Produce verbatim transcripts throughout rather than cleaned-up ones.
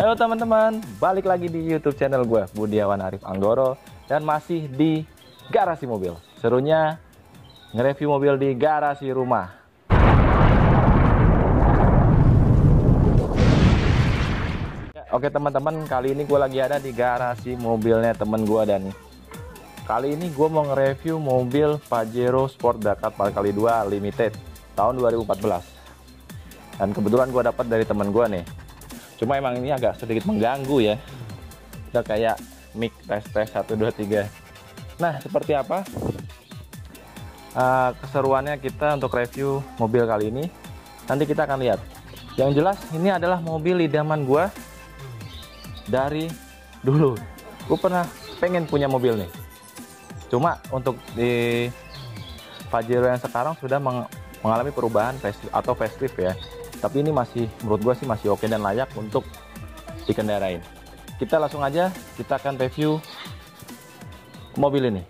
Halo teman-teman, balik lagi di YouTube channel gue, Budiawan Arief Anggoro, dan masih di Garasi Mobil. Serunya nge-review mobil di Garasi Rumah. Oke teman-teman, kali ini gue lagi ada di garasi mobilnya temen gue dan kali ini gue mau nge-review mobil Pajero Sport Dakar empat kali dua Limited tahun dua ribu empat belas. Dan kebetulan gue dapat dari temen gue nih. Cuma emang ini agak sedikit mengganggu ya. Udah kayak mic tes-tes satu dua tiga. Nah, seperti apa uh, keseruannya kita untuk review mobil kali ini? Nanti kita akan lihat. Yang jelas ini adalah mobil idaman gue dari dulu. Gue pernah pengen punya mobil nih. Cuma untuk di Pajero yang sekarang sudah meng mengalami perubahan atau facelift ya. Tapi ini masih, menurut gue sih masih oke dan layak untuk dikendarain. Kita langsung aja, kita akan review mobil ini.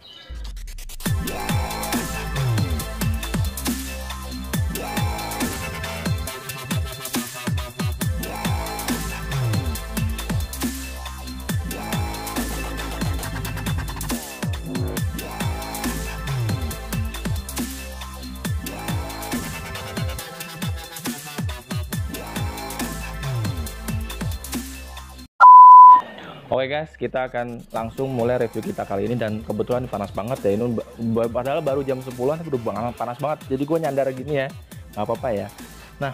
Oke guys, kita akan langsung mulai review kita kali ini. Dan kebetulan panas banget ya, ini padahal baru jam sepuluhan tapi udah panas banget. Jadi gue nyandar gini ya, gak apa-apa ya. Nah,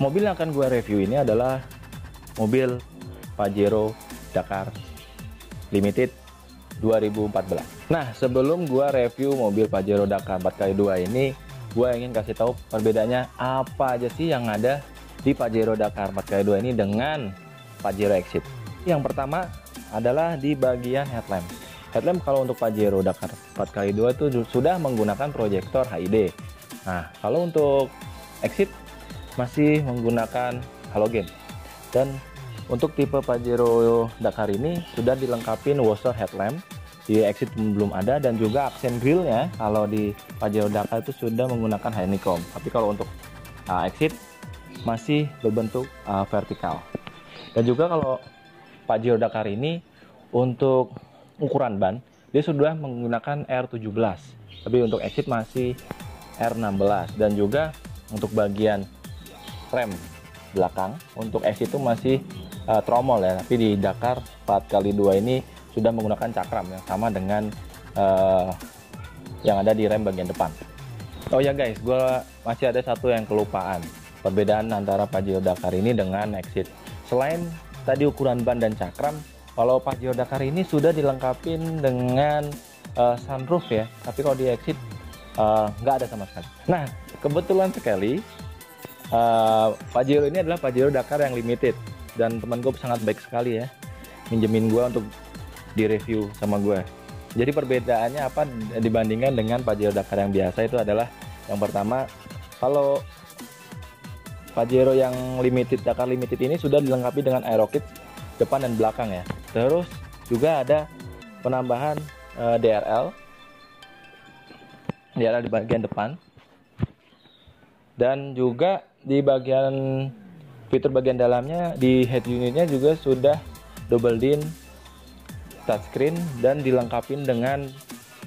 mobil yang akan gue review ini adalah mobil Pajero Dakar Limited dua ribu empat belas. Nah, sebelum gue review mobil Pajero Dakar empat kali dua ini, gue ingin kasih tahu perbedaannya apa aja sih yang ada di Pajero Dakar empat kali dua ini dengan Pajero Exceed. Yang pertama adalah di bagian headlamp. Headlamp kalau untuk Pajero Dakar empat kali dua itu sudah menggunakan proyektor H I D. Nah, kalau untuk Exceed masih menggunakan halogen. Dan untuk tipe Pajero Dakar ini sudah dilengkapi washer headlamp. Di Exceed belum ada, dan juga aksen grillnya kalau di Pajero Dakar itu sudah menggunakan honeycomb. Tapi kalau untuk uh, Exceed masih berbentuk uh, vertikal. Dan juga kalau Pajero Dakar ini untuk ukuran ban dia sudah menggunakan R tujuh belas, tapi untuk Exceed masih R enam belas. Dan juga untuk bagian rem belakang untuk Exceed itu masih uh, tromol ya, tapi di Dakar empat kali dua ini sudah menggunakan cakram yang sama dengan uh, yang ada di rem bagian depan. Oh ya guys, gue masih ada satu yang kelupaan, perbedaan antara Pajero Dakar ini dengan Exceed. Selain tadi ukuran ban dan cakram, kalau Pajero Dakar ini sudah dilengkapi dengan uh, sunroof ya. Tapi kalau di Exceed uh, nggak ada sama sekali. Nah, kebetulan sekali uh, Pajero ini adalah Pajero Dakar yang limited. Dan teman gue sangat baik sekali ya, minjemin gue untuk direview sama gue. Jadi perbedaannya apa dibandingkan dengan Pajero Dakar yang biasa itu adalah, yang pertama, kalau Pajero yang limited, Dakar limited ini sudah dilengkapi dengan aerokit depan dan belakang ya. Terus juga ada penambahan e, D R L. D R L di bagian depan. Dan juga di bagian fitur bagian dalamnya, di head unitnya juga sudah double din touchscreen dan dilengkapi dengan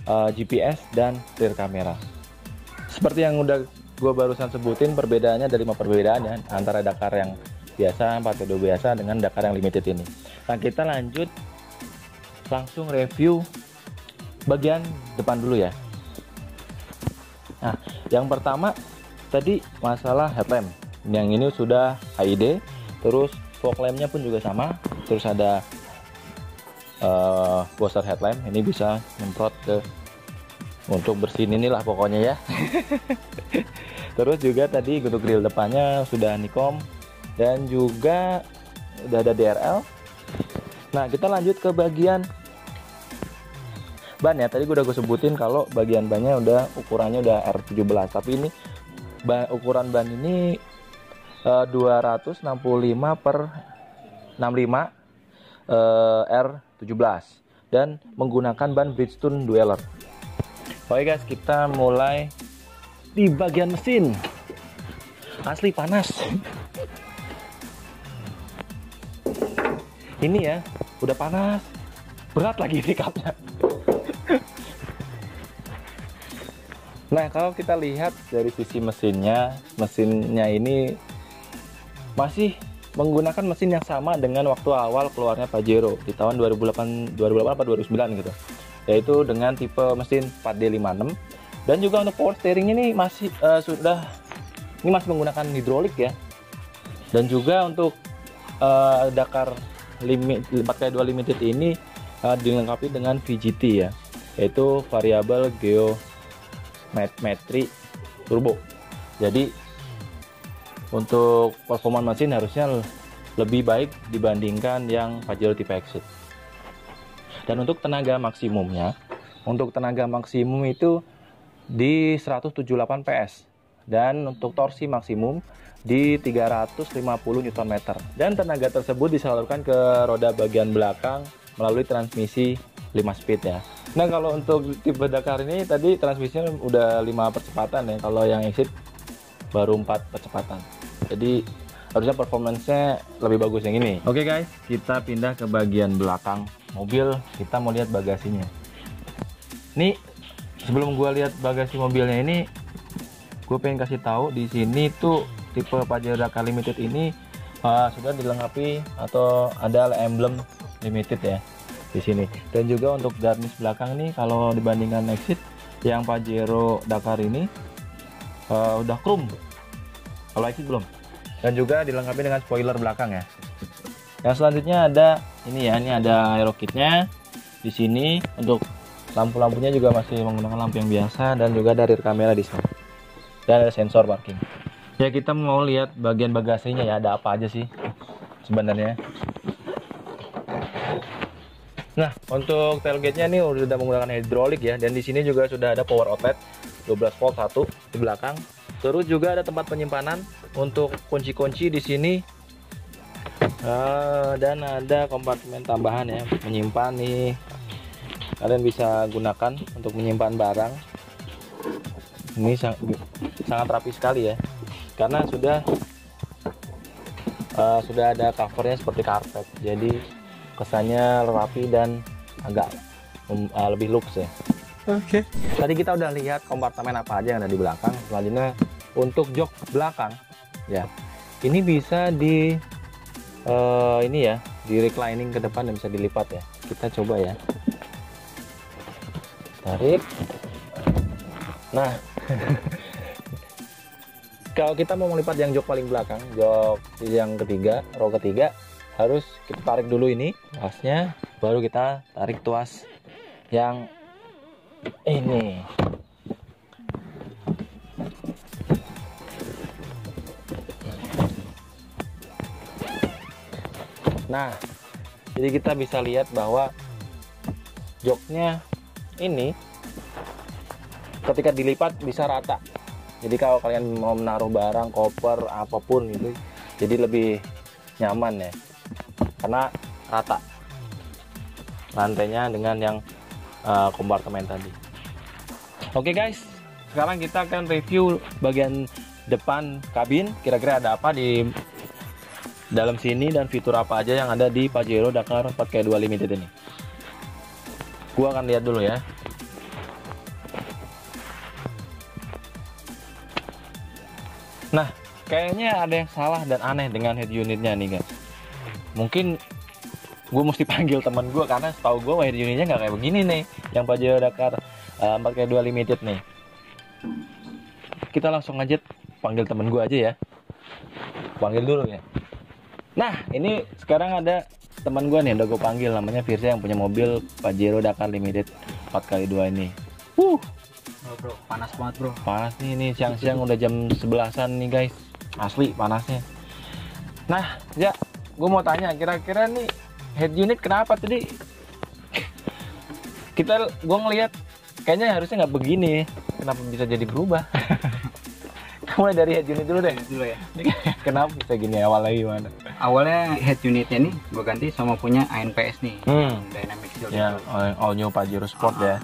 e, G P S dan rear camera. Seperti yang udah gue barusan sebutin perbedaannya, dari lima perbedaannya antara Dakar yang biasa empat kali dua biasa dengan Dakar yang limited ini. Nah, kita lanjut langsung review bagian depan dulu ya. Nah, yang pertama tadi masalah headlamp, yang ini sudah H I D, terus fog lampnya pun juga sama, terus ada uh, washer headlamp, ini bisa nyemprot ke untuk bersihin inilah pokoknya ya. Terus juga tadi untuk grill depannya sudah honeycomb dan juga udah ada D R L. Nah, kita lanjut ke bagian ban ya. Tadi gue udah gue sebutin kalau bagian bannya udah ukurannya udah R tujuh belas, tapi ini ban, ukuran ban ini eh, dua ratus enam puluh lima per enam puluh lima eh, R tujuh belas dan menggunakan ban Bridgestone Dueler. Oke guys, kita mulai di bagian mesin. Asli panas. ini ya, udah panas, berat lagi ini cupnya. Nah, kalau kita lihat dari sisi mesinnya, mesinnya ini masih menggunakan mesin yang sama dengan waktu awal keluarnya Pajero di tahun dua ribu delapan atau dua ribu sembilan gitu, yaitu dengan tipe mesin empat D lima enam. Dan juga untuk power steering ini masih uh, sudah ini masih menggunakan hidrolik ya. Dan juga untuk uh, Dakar limit empat kali dua limited ini uh, dilengkapi dengan V G T ya, yaitu variabel geo Metri turbo. Jadi untuk performa mesin harusnya lebih baik dibandingkan yang Pajero tipe Exceed. Dan untuk tenaga maksimumnya, untuk tenaga maksimum itu di seratus tujuh puluh delapan P S dan untuk torsi maksimum di tiga ratus lima puluh Newton meter. Dan tenaga tersebut disalurkan ke roda bagian belakang melalui transmisi lima speed ya. Nah, kalau untuk tipe Dakar ini tadi transmisinya udah lima percepatan ya, kalau yang Exceed baru empat percepatan. Jadi harusnya performance-nya lebih bagus yang ini. Oke guys, kita pindah ke bagian belakang mobil, kita mau lihat bagasinya. Nih, sebelum gua lihat bagasi mobilnya ini, gue pengen kasih tahu di sini tuh tipe Pajero Dakar Limited ini uh, sudah dilengkapi atau ada emblem Limited ya di sini. Dan juga untuk garnish belakang nih, kalau dibandingkan Exceed, yang Pajero Dakar ini uh, udah chrome, kalau Exceed belum. Dan juga dilengkapi dengan spoiler belakang ya. Yang selanjutnya ada ini ya, ini ada aero kitnya di sini. Untuk lampu-lampunya juga masih menggunakan lampu yang biasa, dan juga ada rear kamera di sini dan ada sensor parking. Ya, kita mau lihat bagian bagasinya ya, ada apa aja sih sebenarnya. Nah, untuk tailgate-nya nih udah menggunakan hidrolik ya, dan di sini juga sudah ada power outlet dua belas volt satu di belakang. Terus juga ada tempat penyimpanan untuk kunci-kunci di sini, uh, dan ada kompartemen tambahan ya, menyimpan nih. Kalian bisa gunakan untuk menyimpan barang. Ini sangat, sangat rapi sekali ya, karena sudah uh, sudah ada covernya seperti karpet. Jadi kesannya rapi dan agak um, uh, lebih lux ya. Oke. Okay. Tadi kita udah lihat kompartemen apa aja yang ada di belakang. Selanjutnya untuk jok belakang ya. Ini bisa di uh, ini ya, di reclining ke depan dan bisa dilipat ya. Kita coba ya. Tarik. Nah, kalau kita mau melipat yang jok paling belakang, jok yang ketiga, row ketiga, harus kita tarik dulu ini tuasnya, baru kita tarik tuas yang ini. Nah, jadi kita bisa lihat bahwa joknya ini ketika dilipat bisa rata. Jadi kalau kalian mau menaruh barang, koper, apapun itu, jadi lebih nyaman ya, karena rata lantainya dengan yang uh, kompartemen tadi. Oke guys, sekarang kita akan review bagian depan kabin, kira-kira ada apa di dalam sini dan fitur apa aja yang ada di Pajero Dakar empat kali dua Limited ini. Gua akan lihat dulu ya. Nah, kayaknya ada yang salah dan aneh dengan head unitnya nih guys. Mungkin gue mesti panggil temen gue, karena setahu gue head unitnya nggak kayak begini nih yang Pajero Dakar uh, empat kali dua Limited nih. Kita langsung aja panggil temen gue aja ya, panggil dulu ya. Nah, ini sekarang ada teman gue nih, udah gue panggil, namanya Firza, yang punya mobil Pajero Dakar Limited empat kali dua ini. Wuh, oh bro, panas banget bro. Panas nih, nih siang-siang udah jam sebelasan nih guys, asli panasnya. Nah ya, gue mau tanya, kira-kira nih head unit kenapa tadi kita gue ngelihat kayaknya harusnya nggak begini, kenapa bisa jadi berubah? Mulai dari head unit dulu deh, dulu ya. Kenapa bisa gini, awalnya gimana? Awalnya head unitnya nih gue ganti sama punya A N P S nih, hmm. Dynamic Shield ya, all new Pajero Sport. uh-huh. Ya,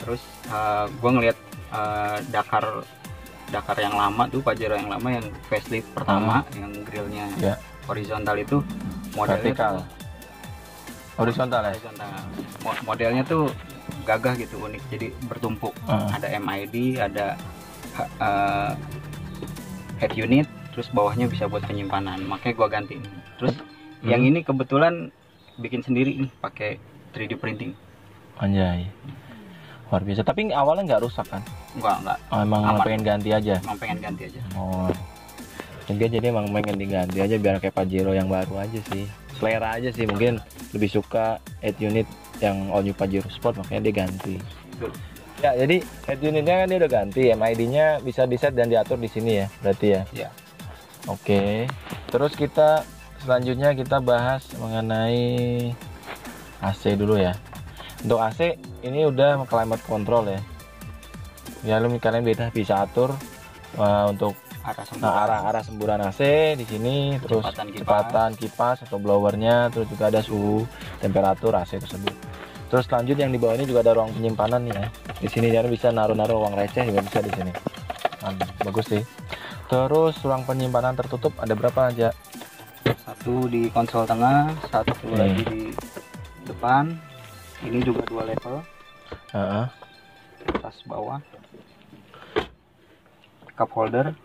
terus uh, gue ngeliat uh, Dakar Dakar yang lama tuh, Pajero yang lama yang facelift pertama, hmm. yang grillnya yeah. horizontal itu modelnya vertikal, horizontal ya? Horizontal. Modelnya tuh gagah gitu, unik, jadi bertumpuk. Hmm. Ada M I D, ada uh, head unit, terus bawahnya bisa buat penyimpanan. Makanya gua ganti. Terus hmm. yang ini kebetulan bikin sendiri nih, pakai tiga D printing. Anjay, luar biasa. Tapi awalnya nggak rusak kan? Enggak, enggak. Oh, emang aman. Pengen ganti aja? Emang pengen ganti aja. Oh. Dia jadi emang pengen diganti aja biar kayak Pajero yang baru aja sih. Selera aja sih, mungkin lebih suka head unit yang all new Pajero Sport, makanya dia ganti. Betul. Ya, jadi head unitnya kan dia udah ganti, M I D-nya bisa di-set dan diatur di sini ya, berarti ya? Iya. Oke. Terus kita selanjutnya kita bahas mengenai A C dulu ya. Untuk A C ini udah climate control ya. Ya, lu kalian beda bisa atur uh, untuk arah semburan. Nah, arah arah semburan A C di sini, terus kecepatan kipas. kipas atau blowernya, terus juga ada suhu temperatur A C tersebut. Terus lanjut yang di bawah ini juga ada ruang penyimpanan nih ya. Di sini kalian bisa naruh-naruh uang receh juga bisa di sini. Bagus sih. Terus ruang penyimpanan tertutup ada berapa aja? Satu di konsol tengah, satu hmm. lagi di depan. Ini juga dua level. Uh-huh. Atas bawah. Cup holder.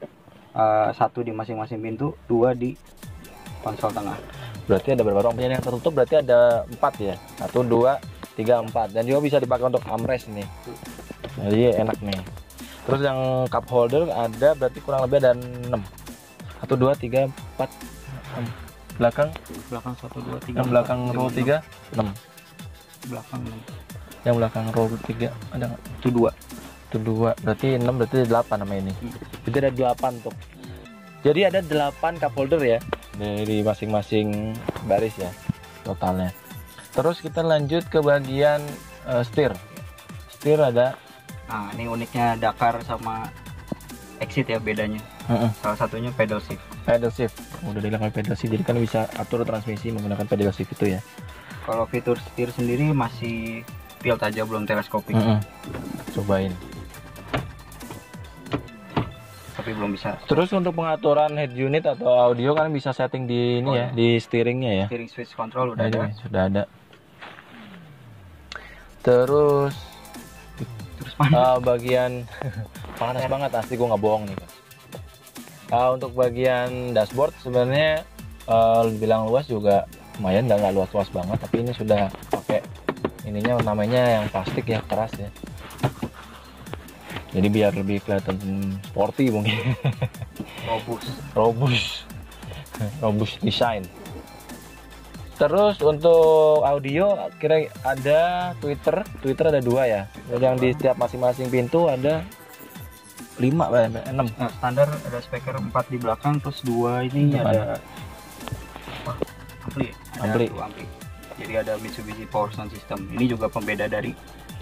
Uh, satu di masing-masing pintu, dua di konsol tengah. Berarti ada berapa ruang penyimpanan yang tertutup? Berarti ada empat ya? Satu, dua, tiga, empat. Dan juga bisa dipakai untuk armrest nih. Jadi enak nih. Terus yang cup holder ada berarti kurang lebih ada enam. Satu, dua, tiga, empat. Enam. Belakang? Belakang satu, dua, tiga. Yang belakang row tiga, enam. Belakang enam. Yang belakang row tiga ada nggak? Itu dua. Dua berarti enam, berarti delapan nama ini. Jadi ada delapan tuh. Jadi ada delapan cup holder ya dari masing-masing baris ya totalnya. Terus kita lanjut ke bagian uh, setir. Setir ada. Nah, ini uniknya Dakar sama Exceed ya bedanya. Uh -uh. Salah satunya pedal shift. Pedal shift. Udah dibilang pedal shift, jadi kan bisa atur transmisi menggunakan pedal shift itu ya. Kalau fitur setir sendiri masih tilt aja, belum teleskopik. Uh -uh. Cobain. Tapi belum bisa. Terus untuk pengaturan head unit atau audio kan bisa setting di ini oh, ya, ya, di steeringnya ya. Steering switch control udah ada. Sudah ada. Terus, terus panas. Uh, bagian panas banget asli, gue nggak bohong nih. Uh, untuk bagian dashboard sebenarnya uh, bilang luas juga lumayan, nggak luas-luas banget, tapi ini sudah pakai ininya namanya yang plastik ya, keras ya. Jadi biar lebih kelihatan sporty mungkin. Robust. Robust. Robust design. Terus untuk audio kira ada Twitter. Twitter ada dua ya. Yang di setiap masing-masing pintu ada lima, enam. Nah, standar ada speaker empat di belakang, terus dua ini ada ampli. Ampli. Jadi ada Mitsubishi Power Sound system. Ini juga pembeda dari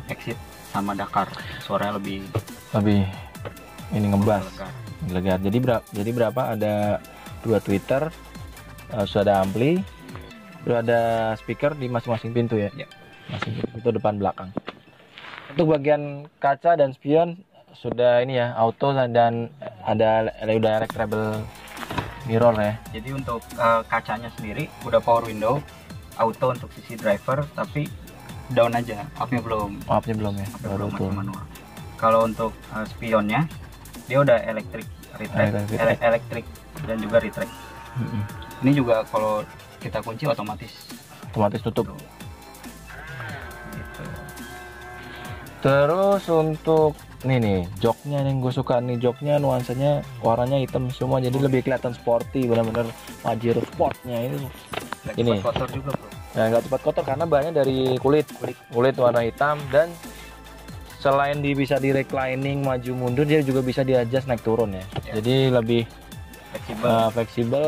Exceed sama Dakar. Suaranya lebih lebih ini ngebas, gelegar. Jadi berapa? Jadi berapa? Ada dua tweeter, uh, sudah ada ampli, sudah ada speaker di masing-masing pintu ya. Ya. Masing-masing pintu depan belakang. Untuk bagian kaca dan spion sudah ini ya, auto, dan ada udah retractable mirror ya. Jadi untuk uh, kacanya sendiri udah power window, auto untuk sisi driver, tapi down aja, up-nya belum. Up-nya belum ya, baru turun manual. Kalau untuk uh, spionnya, dia udah elektrik, retract, ele elektrik dan juga retract. Mm -hmm. Ini juga kalau kita kunci otomatis. Otomatis tutup. Gitu. Gitu. Terus untuk nih nih, joknya yang gue suka nih, joknya nuansanya warnanya hitam semua, jadi lebih kelihatan sporty, benar-benar Pajero Sportnya itu. Lagi ini. Kotor juga bro. Nah, nggak cepat kotor karena bahannya dari kulit, kulit kulit warna hitam, dan selain di, bisa di reclining maju mundur, dia juga bisa di-adjust naik turun ya. Ya. Jadi lebih fleksibel, uh, fleksibel,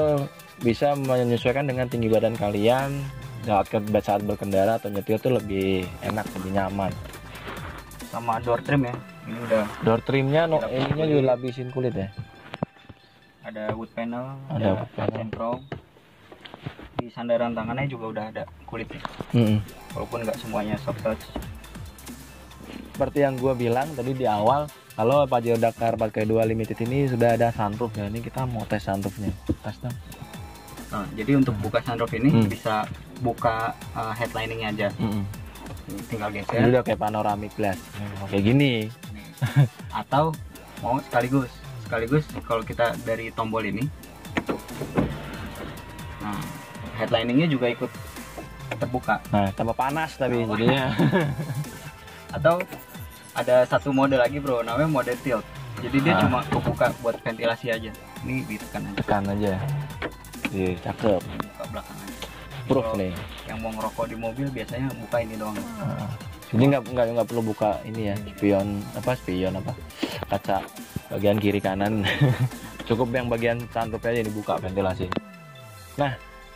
bisa menyesuaikan dengan tinggi badan kalian saat, saat berkendara atau nyetir tuh lebih enak, lebih nyaman. Sama door trim ya, ini udah. Door trimnya, no, ininya juga lapisin kulit ya. Ada wood panel, ada, ada centro. Di sandaran tangannya juga udah ada kulitnya, mm-hmm. walaupun nggak semuanya soft touch. Seperti yang gue bilang tadi di awal, kalau Pajero Dakar empat kali dua Limited ini sudah ada sunroof ya. Ini kita mau tes sunroofnya. Tes dong. Nah, jadi untuk buka sunroof ini mm. bisa buka uh, headliningnya aja. Mm-hmm. Tinggal geser. Ini udah kayak panoramic glass. Hmm, kayak gini. Nih. Atau mau sekaligus. Sekaligus kalau kita dari tombol ini. Nah, headliningnya juga ikut terbuka. Nah, tambah panas tapi oh. jadinya. Atau ada satu mode lagi, bro, namanya mode tilt. Jadi dia ah. cuma kebuka buat ventilasi aja. Ini ditekan aja. Tekan aja. Iya, cakep. Buka belakang aja. Proof nih. Yang mau ngerokok di mobil biasanya buka ini doang. Ah. Jadi nggak nggak nggak perlu buka ini ya, spion apa spion apa kaca bagian kiri kanan. Cukup yang bagian santupnya aja dibuka ventilasi. Nah,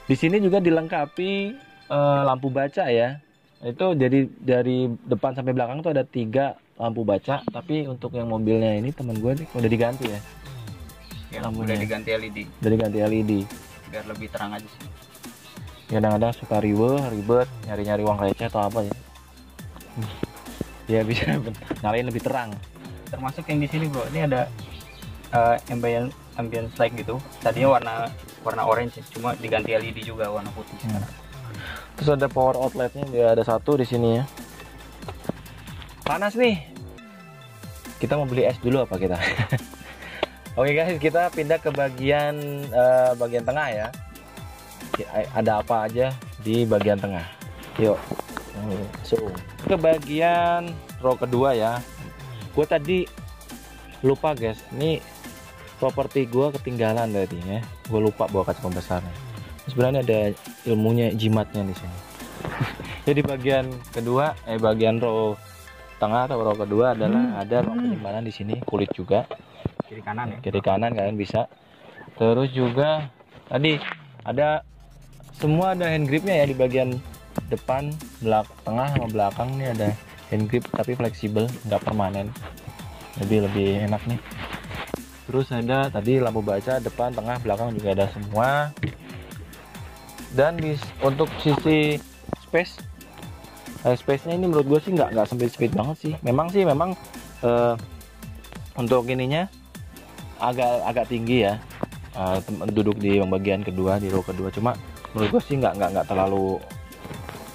di sini juga dilengkapi uh, lampu baca ya. Itu jadi dari depan sampai belakang tuh ada tiga lampu baca, tapi untuk yang mobilnya ini teman gue nih udah diganti ya, ya lampunya udah diganti L E D, udah diganti L E D biar lebih terang aja sih. Kadang-kadang suka ribet ribet nyari-nyari uang receh atau apa ya. Ya bisa nyalain lebih terang. Termasuk yang di sini, bro, ini ada uh, ambient ambient light gitu, tadinya warna warna orange cuma diganti L E D juga warna putih. Hmm. Terus ada power outletnya, dia ada satu di sini ya. Panas nih. Kita mau beli es dulu apa kita? Oke guys, kita pindah ke bagian uh, bagian tengah ya. Ada apa aja di bagian tengah? Yuk. So, ke bagian row kedua ya. Gue tadi lupa guys, ini properti gue ketinggalan tadi ya. Gue lupa bawa kaca pembesarnya. Sebenarnya ada ilmunya, jimatnya di sini. Jadi bagian kedua, eh bagian row tengah atau row kedua adalah hmm. ada ruang penyimpanan di sini, kulit juga. Kiri kanan ya. Kiri kanan kalian bisa. Terus juga tadi ada semua ada hand gripnya ya di bagian depan, belakang, tengah sama belakang nih ada hand grip tapi fleksibel, nggak permanen. Lebih lebih enak nih. Terus ada tadi lampu baca depan, tengah, belakang juga ada semua. Dan di, untuk sisi space, eh, space-nya ini menurut gue sih nggak nggak sempit-sempit banget sih. Memang sih memang eh, untuk ininya agak agak tinggi ya, eh, duduk di bagian kedua di row kedua. Cuma menurut gue sih nggak nggak nggak terlalu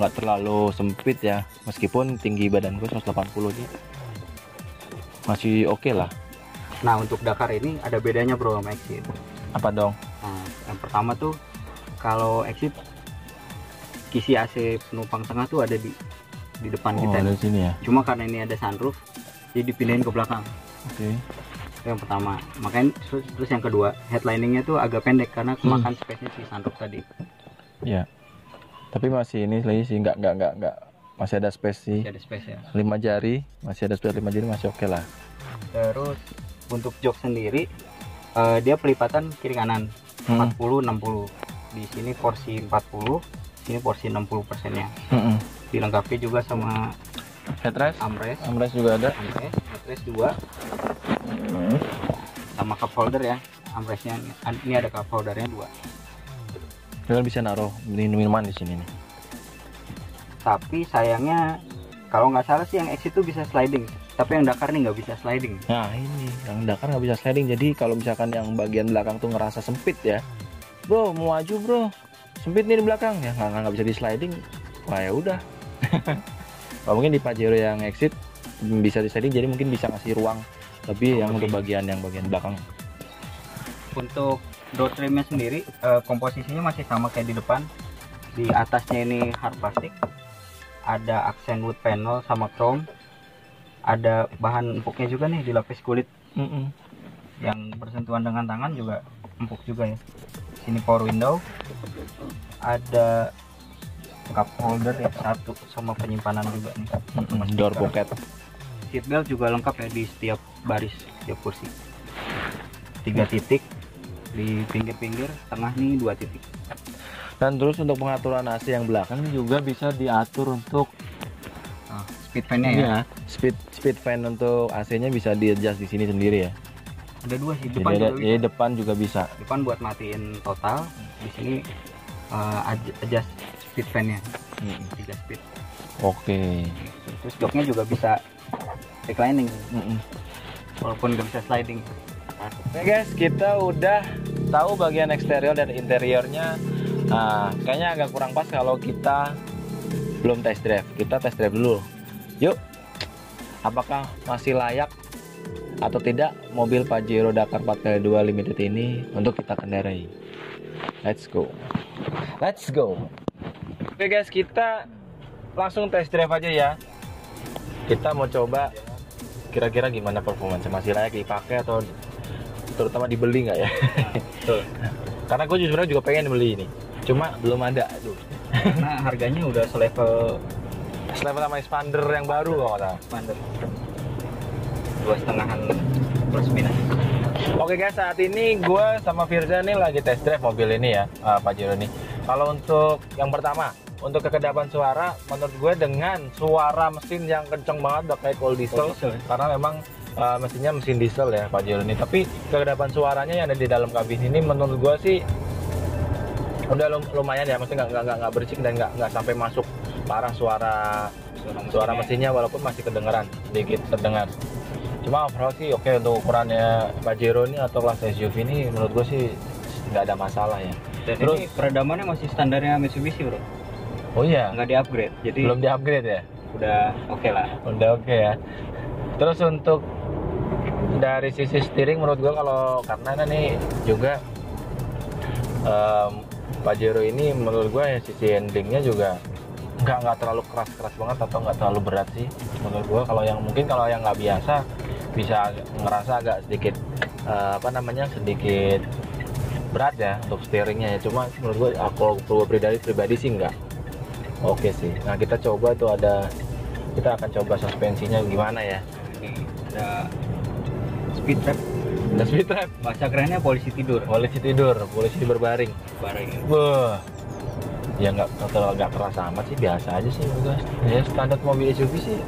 nggak terlalu sempit ya. Meskipun tinggi badan gue seratus delapan puluh sih masih oke okay lah. Nah untuk Dakar ini ada bedanya, bro, sama Exceed. Apa dong? Nah, yang pertama tuh, kalau Exceed kisi A C penumpang tengah tuh ada di di depan oh, kita ada sini ya. Cuma karena ini ada sunroof jadi dipindahin ke belakang. Oke. Okay. Itu yang pertama. Makanya terus yang kedua, headliningnya tuh agak pendek karena kemakan hmm. space-nya si sunroof tadi. Iya. Tapi masih ini lagi sih nggak nggak nggak nggak masih ada space sih. Masih ada space ya. Lima jari masih ada space lima jari masih oke okay lah. Terus untuk jok sendiri uh, dia pelipatan kiri kanan hmm. empat puluh enam puluh. Di sini porsi empat puluh, sini porsi enam puluh persennya. Mm-hmm. Dilengkapi juga sama headrest, armrest, armrest juga ada. Armrest, headrest dua, mm. sama cup holder ya. Armrestnya ini ada cup holdernya dua. Kalian bisa naruh minuman di sini nih. Tapi sayangnya kalau nggak salah sih yang Exceed itu bisa sliding, tapi yang Dakar nih nggak bisa sliding. Nah ini yang Dakar nggak bisa sliding, jadi kalau misalkan yang bagian belakang tuh ngerasa sempit ya. Bro, mau maju bro, sempit nih di belakang ya, nggak nggak bisa di sliding. Wah ya udah. Mungkin di Pajero yang Exceed bisa di sliding, jadi mungkin bisa ngasih ruang lebih oh, yang lebih. Untuk bagian yang bagian belakang. Untuk door trimnya sendiri eh, komposisinya masih sama kayak di depan. Di atasnya ini hard plastik, ada aksen wood panel sama chrome, ada bahan empuknya juga nih dilapis kulit. Mm -mm. Yang bersentuhan dengan tangan juga empuk juga ya. Sini power window, ada cup holder ya satu sama penyimpanan juga nih. Mm-hmm. Door pocket, seat belt juga lengkap ya di setiap baris, setiap kursi. Tiga titik di pinggir-pinggir, tengah nih dua titik. Dan terus untuk pengaturan A C yang belakang juga bisa diatur untuk nah, speed fan-nya ya. ya. Speed speed fan untuk A C-nya bisa di-adjust di sini sendiri ya. Ada dua sih, depan jadi, juga jadi bisa. depan juga bisa. Depan buat matiin total, di sini uh, adjust speed fan-nya. Hmm. Tiga speed. Oke. Okay. Terus joknya juga bisa reclining. Hmm. Walaupun nggak bisa sliding. Oke okay guys, kita udah tahu bagian eksterior dan interiornya Nah, kayaknya agak kurang pas kalau kita belum test drive. Kita test drive dulu. Yuk, apakah masih layak atau tidak mobil Pajero Dakar empat kali dua Limited ini untuk kita kendarai. Let's go. Let's go. Oke guys, kita langsung test drive aja ya. Kita mau coba kira-kira gimana performanya, masih layak dipakai atau terutama dibeli nggak ya? Betul. Karena gue sebenarnya juga pengen beli ini, cuma belum ada. Aduh. Karena harganya udah selevel selevel sama Expander yang baru kalau nggak Expander dua setengahan plus minus. Oke guys, saat ini gue sama Firza nih lagi test drive mobil ini ya, uh, Pajero ini. Kalau untuk yang pertama, untuk kekedapan suara, menurut gue dengan suara mesin yang kenceng banget, udah kayak cold diesel, cold diesel ya? Karena memang uh, mesinnya mesin diesel ya Pajero ini. Tapi kekedapan suaranya yang ada di dalam kabin ini, menurut gue sih udah lumayan ya, maksudnya nggak nggak nggak berisik dan nggak nggak sampai masuk parah suara suara mesinnya, walaupun masih kedengeran sedikit terdengar. Cuma overall sih oke okay, untuk ukurannya Pajero ini atau kelas S U V ini menurut gue sih nggak ada masalah ya. Dan terus ini peredamannya masih standarnya Mitsubishi bro. Oh iya. Nggak di upgrade. Jadi belum di upgrade ya. Udah oke okay lah. Udah oke okay ya. Terus untuk dari sisi steering menurut gue kalau karena ini juga um, Pajero ini menurut gue ya, sisi handlingnya juga nggak nggak terlalu keras keras banget atau nggak terlalu berat sih menurut gue. Kalau yang mungkin kalau yang nggak biasa bisa ngerasa agak sedikit uh, apa namanya sedikit berat ya untuk steeringnya ya, cuma menurut gue kalau perlu pribadi pribadi sih enggak oke okay sih. Nah kita coba tuh ada, kita akan coba suspensinya gimana ya. Ini ada speed trap, ada speed trap, bahasa kerennya polisi tidur, polisi tidur, polisi tidur baring baring wah ya nggak terlalu nggak keras amat sih, biasa aja sih juga ya, standar mobil S U V sih.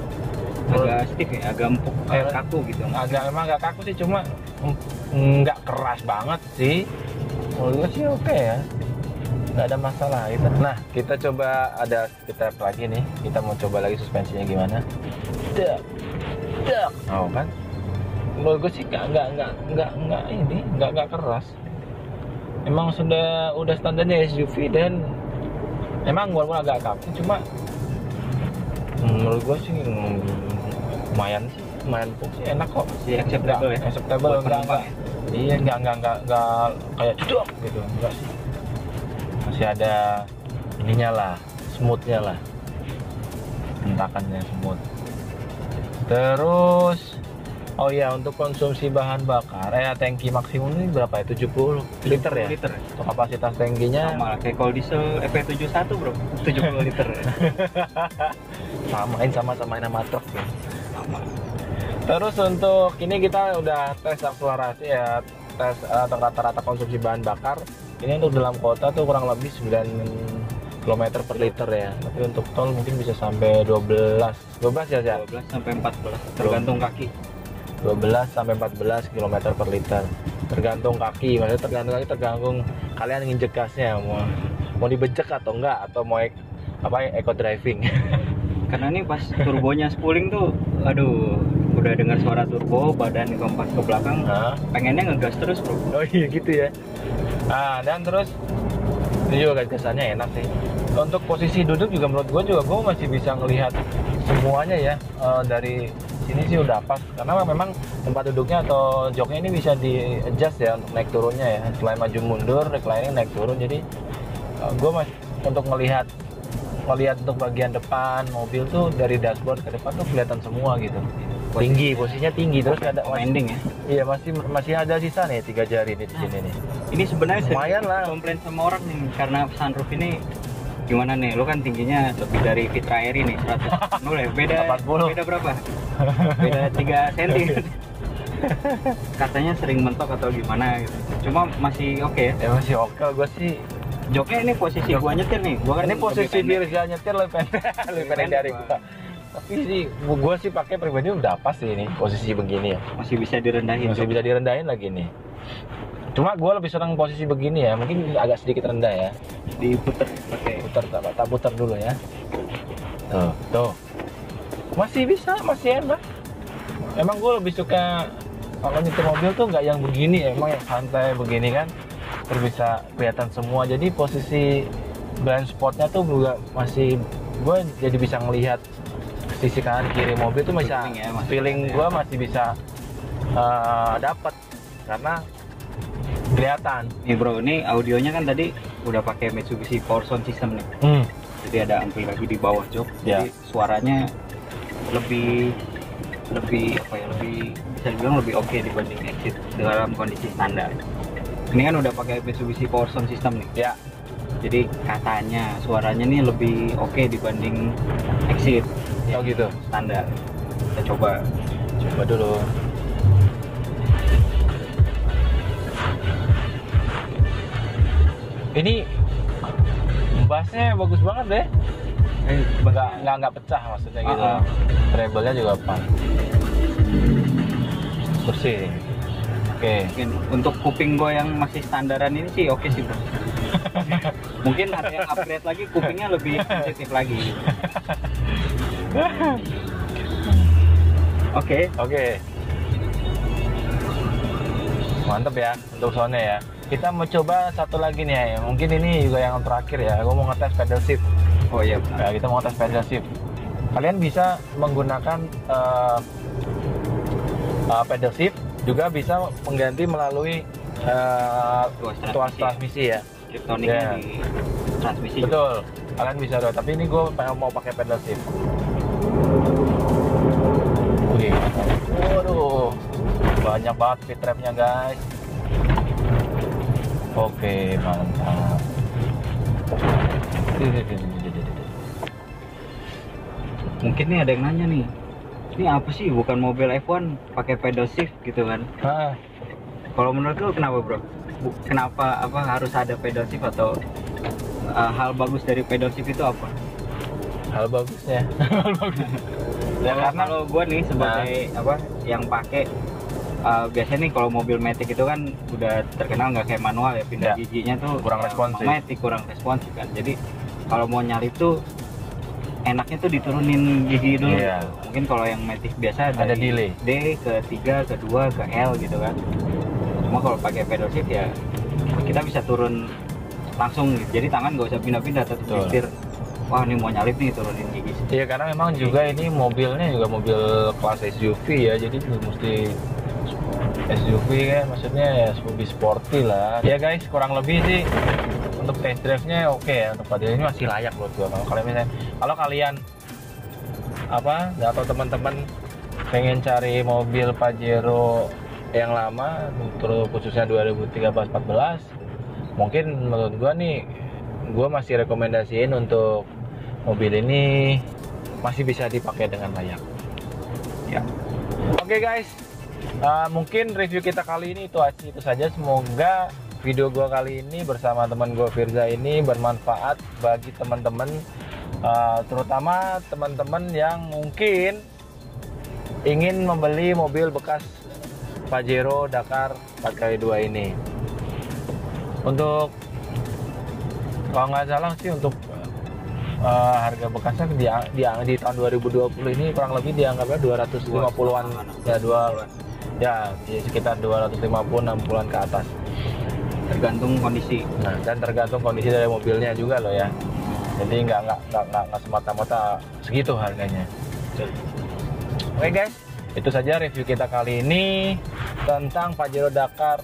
Agak stiff ya, agak empuk, kayak kaku gitu. Agak emang agak kaku sih, cuma nggak keras banget sih. Menurut gue sih oke okay ya, nggak ada masalah gitu. Nah kita coba ada kita lagi nih, kita mau coba lagi suspensinya gimana. Dek, dek. Oh kan? Menurut gue sih nggak nggak nggak nggak nggak ini nggak nggak keras. Emang sudah udah standarnya S U V dan emang walaupun agak kaku, cuma menurut gue sih lumayan sih, lumayan empuk sih, enak kok sih, acceptable ya, acceptable enggak enggak iya enggak enggak enggak enggak kayak cedok gitu enggak sih, masih ada ininya lah, smoothnya lah, hentakannya smooth. Terus oh iya untuk konsumsi bahan bakar ya, eh, tangki maksimum ini berapa ya, tujuh puluh liter ya, liter. Untuk kapasitas tangkinya sama kayak kalau diesel E P tujuh puluh satu bro, tujuh puluh liter ya. Samain sama samain sama truk ya. Sama. Terus untuk ini kita udah tes akselerasi ya, tes atau rata-rata konsumsi bahan bakar. Ini untuk dalam kota tuh kurang lebih sembilan kilometer per liter ya. Tapi untuk tol mungkin bisa sampai dua belas ya, ya. dua belas sampai empat belas tergantung kaki. dua belas sampai empat belas kilometer per liter. Tergantung kaki, maksudnya tergantung kaki, tergantung kalian nginjek gasnya, mau mau dibejek atau enggak, atau mau ek, apa eco driving. Karena ini pas turbonya spooling tuh, aduh, udah dengar suara turbo, badan kompak ke belakang, huh? Pengennya ngegas terus bro. Oh iya gitu ya. Nah dan terus, itu juga gas-gasannya enak sih. Untuk posisi duduk juga menurut gue juga, gue masih bisa ngelihat semuanya ya. E, dari sini sih udah pas, karena memang tempat duduknya atau joknya ini bisa di adjust ya untuk naik turunnya ya. Selain maju mundur, reclining naik turun, jadi e, gue masih untuk melihat melihat untuk bagian depan mobil tuh dari dashboard ke depan tuh kelihatan semua gitu. Posisinya tinggi, posisinya tinggi terus ada landing ya. Iya masih masih ada sisa nih tiga jari nih di sini nih. Ini sebenarnya lumayan lah. Komplain sama orang nih karena sunroof ini gimana nih? Lo kan tingginya lebih dari Fitra Airi nih seratus. Nol ya beda. delapan puluh. Beda berapa? Beda tiga sentimeter. Katanya sering mentok atau gimana gitu. Cuma masih oke okay. Ya masih oke okay. Gue sih joknya ini posisi jok. Gua nyetir nih, gua kan ini posisi Firza nyetir lebih pendek, lebih pendek dari gua. Tapi sih, gua sih pakai pribadi udah pas sih ini posisi begini ya. Masih bisa direndahin. Masih juga. Bisa direndahin lagi nih. Cuma gua lebih senang posisi begini ya, mungkin agak sedikit rendah ya. Diputer, pakai puter, tak, tak puter dulu ya. Tuh, tuh. Masih bisa, masih enak. Emang gua lebih suka kalau nyetir mobil tuh nggak yang begini, emang yang santai begini kan. terus bisa kelihatan semua. Jadi posisi blind spotnya tuh juga masih, gue jadi bisa ngelihat sisi kanan kiri mobil tuh masih ya, feeling gue masih bisa uh, dapat karena kelihatan. Nih bro, ini audionya kan tadi udah pakai Mitsubishi Power Sound system nih. Hmm. Jadi ada ampli lagi di bawah jok. Yeah. Jadi suaranya lebih lebih apa ya, lebih bisa dibilang lebih oke okay dibanding Exceed dalam kondisi standar. Ini kan udah pakai Mitsubishi Power Sound system nih. Ya. Yeah. Jadi katanya suaranya nih lebih oke okay dibanding Exceed. Oh gitu. Standar. Kita coba coba dulu. Ini bassnya bagus banget deh, eh, nggak nggak nggak pecah maksudnya gitu, uh -huh. treble-nya juga pan, bersih. Oke. Okay. Untuk kuping gue yang masih standaran ini sih oke okay sih bro. Mungkin ada yang upgrade lagi kupingnya lebih sensitif lagi. Oke. Okay. Oke. Okay. Mantep ya untuk soundnya ya. Kita mau coba satu lagi nih ya, mungkin ini juga yang terakhir ya, gue mau ngetes pedal shift. Oh iya benar. Nah, kita mau ngetes pedal shift. Kalian bisa menggunakan uh, uh, pedal shift, juga bisa mengganti melalui uh, tuas transmisi ya. Triptoniknya yeah. di transmisi. Betul, juga. Kalian bisa doang, tapi ini gue mau pakai pedal shift. Oke, okay. Waduh, banyak banget fit trapnya guys. Oke, mantap. Mungkin nih ada yang nanya nih, ini apa sih bukan mobil F satu pakai pedal shift gitu kan? Ah. Kalau menurut lu kenapa bro? Kenapa apa harus ada pedal shift atau uh, hal bagus dari pedal shift itu apa? Hal bagusnya? Hal bagus. Ya, karena kalau gua nih sebagai nah. apa yang pakai. Uh, biasanya nih kalau mobil matic itu kan udah terkenal nggak kayak manual ya, pindah ya. giginya tuh kurang responsif, matic kurang responsif kan. Jadi kalau mau nyari tuh enaknya tuh diturunin gigi dulu. Yeah. Mungkin kalau yang matic biasa ada delay D ke tiga, ke dua, ke L gitu kan. Cuma kalau pakai pedal shift ya kita bisa turun langsung. Jadi tangan nggak usah pindah-pindah, tetap setir. Wah ini mau nyalip nih turunin gigi. Iya karena memang juga ini mobilnya juga mobil kelas S U V ya, jadi mesti S U V kan, maksudnya ya lebih sporty lah. Ya guys, kurang lebih sih untuk test drive-nya oke okay ya, untuk Pajero ini masih layak loh gua. Kalau kalian misalnya, kalau kalian apa atau teman-teman pengen cari mobil Pajero yang lama, terus khususnya dua ribu tiga belas empat belas, mungkin menurut gua nih, gua masih rekomendasiin untuk mobil ini masih bisa dipakai dengan layak. Ya. Oke okay guys. Uh, mungkin review kita kali ini itu aja, itu saja. Semoga video gue kali ini bersama teman gue Firza ini bermanfaat bagi teman-teman, uh, terutama teman-teman yang mungkin ingin membeli mobil bekas Pajero Dakar empat kali dua ini. Untuk kalau nggak salah sih untuk uh, harga bekasnya di, di, di tahun dua ribu dua puluh ini kurang lebih dianggapnya dua ratus lima puluhan ya, dua ya sekitar dua ratus lima puluh enam puluhan ke atas, tergantung kondisi. Nah, dan tergantung kondisi dari mobilnya juga loh ya, jadi nggak nggak nggak nggak semata-mata segitu harganya. Oke guys, itu saja review kita kali ini tentang Pajero Dakar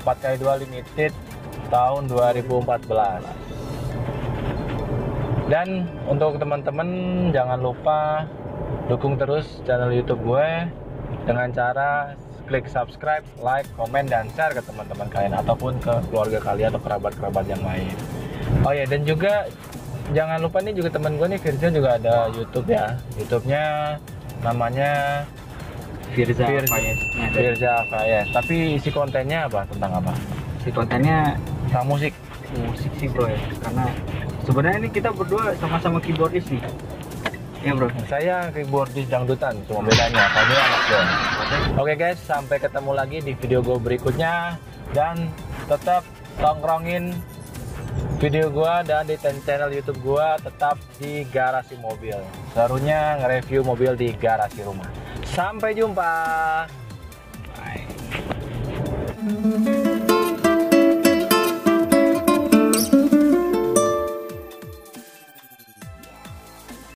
empat kali dua Limited tahun dua ribu empat belas. Dan untuk teman-teman jangan lupa dukung terus channel YouTube gue dengan cara klik subscribe, like, komen, dan share ke teman-teman kalian ataupun ke keluarga kalian atau kerabat-kerabat yang lain. Oh ya, dan juga jangan lupa nih juga teman gue nih Firza juga ada YouTube ya. YouTube-nya namanya Firza Fayez. Firza Fayez. Tapi isi kontennya apa? Tentang apa? Isi kontennya tentang musik. Musik sih bro ya. Karena sebenarnya ini kita berdua sama-sama keyboardis nih. Ya bro, saya keyboardis dangdutan, cuma bedanya tadi anak gue. Oke guys, sampai ketemu lagi di video gue berikutnya dan tetap tongkrongin video gue dan di channel YouTube gue tetap di Garasi Mobil. Serunya nge-review mobil di Garasi Rumah. Sampai jumpa. Bye.